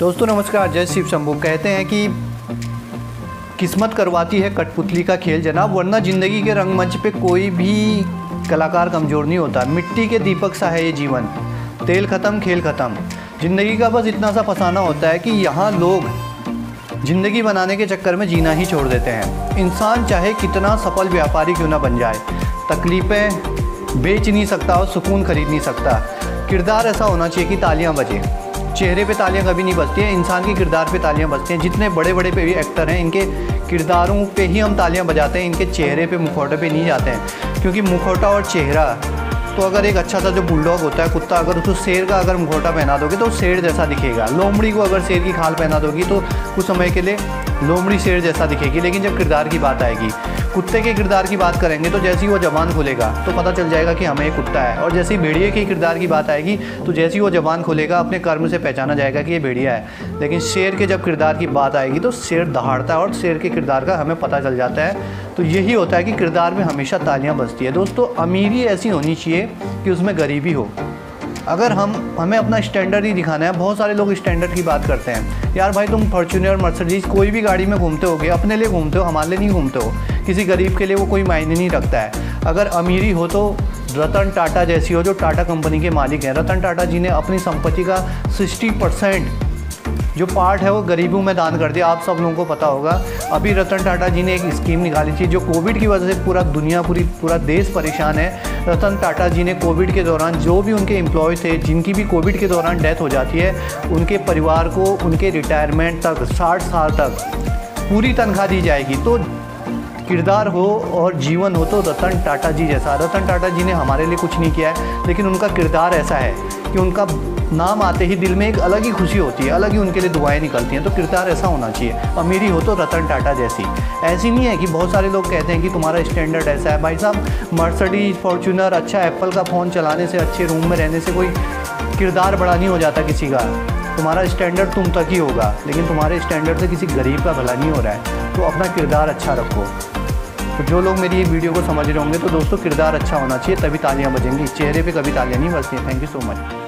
दोस्तों नमस्कार, जय शिव शंभू। कहते हैं कि किस्मत करवाती है कठपुतली का खेल जनाब, वरना ज़िंदगी के रंगमंच पे कोई भी कलाकार कमज़ोर नहीं होता। मिट्टी के दीपक सा है ये जीवन, तेल ख़त्म खेल ख़त्म। ज़िंदगी का बस इतना सा फसाना होता है कि यहाँ लोग ज़िंदगी बनाने के चक्कर में जीना ही छोड़ देते हैं। इंसान चाहे कितना सफल व्यापारी क्यों ना बन जाए, तकलीफ़ें बेच नहीं सकता और सुकून खरीद नहीं सकता। किरदार ऐसा होना चाहिए कि तालियाँ बजें। चेहरे पे तालियां कभी नहीं बजती हैं, इंसान के किरदार पे तालियां बजती हैं। जितने बड़े बड़े पे भी एक्टर हैं, इनके किरदारों पे ही हम तालियां बजाते हैं, इनके चेहरे पे मुखौटे पे नहीं जाते हैं। क्योंकि मुखौटा और चेहरा तो अगर एक अच्छा सा जो बुलडॉग होता है कुत्ता, अगर उसको शेर का अगर मुखौटा पहना दोगे तो शेर जैसा दिखेगा। लोमड़ी को अगर शेर की खाल पहना दोगी तो कुछ समय के लिए लोमड़ी शेर जैसा दिखेगी। लेकिन जब किरदार की बात आएगी, कुत्ते के किरदार की बात करेंगे तो जैसे ही वो जबान खोलेगा तो पता चल जाएगा कि हमें एक कुत्ता है। और जैसे ही भेड़िए के किरदार की बात आएगी तो जैसे ही वो जबान खोलेगा अपने कर्म से पहचाना जाएगा कि ये भेड़िया है। लेकिन शेर के जब किरदार की बात आएगी तो शेर दहाड़ता है और शेर के किरदार का हमें पता चल जाता है। तो यही होता है कि किरदार में हमेशा तालियाँ बजती है। दोस्तों अमीरी ऐसी होनी चाहिए कि उसमें गरीबी हो। अगर हमें अपना स्टैंडर्ड ही दिखाना है, बहुत सारे लोग स्टैंडर्ड की बात करते हैं। यार भाई, तुम फॉर्च्यूनर, मर्सिडीज कोई भी गाड़ी में घूमते होगे, अपने लिए घूमते हो, हमारे लिए नहीं घूमते हो। किसी गरीब के लिए वो कोई मायने नहीं रखता है। अगर अमीरी हो तो रतन टाटा जैसी हो, जो टाटा कंपनी के मालिक हैं। रतन टाटा जी ने अपनी संपत्ति का 60% जो पार्ट है वो गरीबों में दान कर दिया। आप सब लोगों को पता होगा, अभी रतन टाटा जी ने एक स्कीम निकाली थी जो कोविड की वजह से पूरा दुनिया पूरा देश परेशान है। रतन टाटा जी ने कोविड के दौरान जो भी उनके एम्प्लॉय थे, जिनकी भी कोविड के दौरान डेथ हो जाती है, उनके परिवार को उनके रिटायरमेंट तक 60 साल तक पूरी तनख्वाह दी जाएगी। तो किरदार हो और जीवन हो तो रतन टाटा जी जैसा। रतन टाटा जी ने हमारे लिए कुछ नहीं किया है, लेकिन उनका किरदार ऐसा है कि उनका नाम आते ही दिल में एक अलग ही खुशी होती है, अलग ही उनके लिए दुआएं निकलती हैं। तो किरदार ऐसा होना चाहिए। अमीरी हो तो रतन टाटा जैसी। ऐसी नहीं है कि बहुत सारे लोग कहते हैं कि तुम्हारा स्टैंडर्ड ऐसा है। भाई साहब, मर्सिडीज, फॉर्च्यूनर, अच्छा एप्पल का फ़ोन चलाने से, अच्छे रूम में रहने से कोई किरदार बड़ा नहीं हो जाता किसी का। तुम्हारा स्टैंडर्ड तुम तक ही होगा, लेकिन तुम्हारे स्टैंडर्ड से किसी गरीब का भला नहीं हो रहा है। तो अपना किरदार अच्छा रखो। तो जो लोग मेरी ये वीडियो को समझ रहे होंगे, तो दोस्तों किरदार अच्छा होना चाहिए, तभी तालियाँ बजेंगी। चेहरे पर कभी तालियाँ नहीं बजती। Thank you so much.